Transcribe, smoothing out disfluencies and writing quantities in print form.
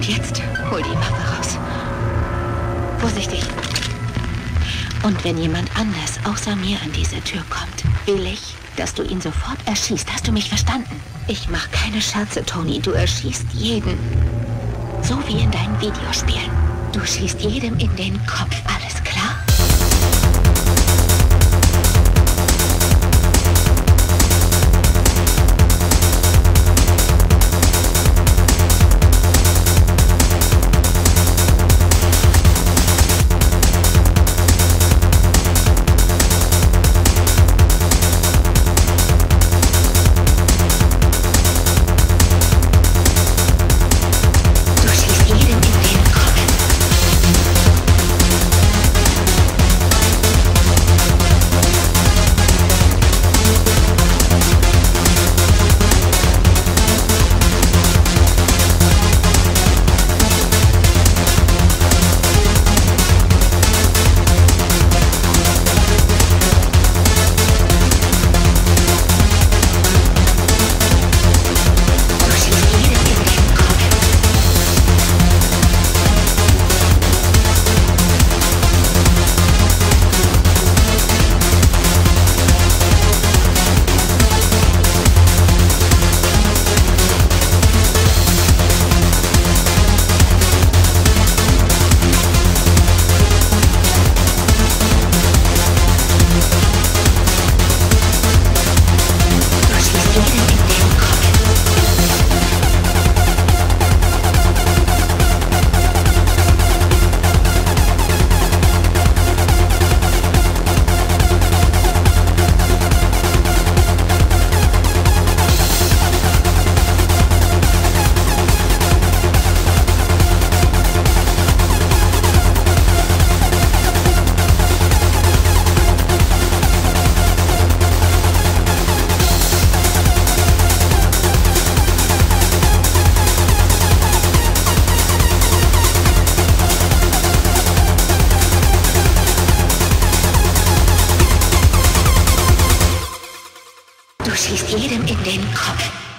Und jetzt hol die Waffe raus. Vorsichtig. Und wenn jemand anders außer mir an diese Tür kommt, will ich, dass du ihn sofort erschießt. Hast du mich verstanden? Ich mache keine Scherze, Tony. Du erschießt jeden. So wie in deinen Videospielen. Du schießt jedem in den Kopf. Alles klar? Du schießt jedem in den Kopf.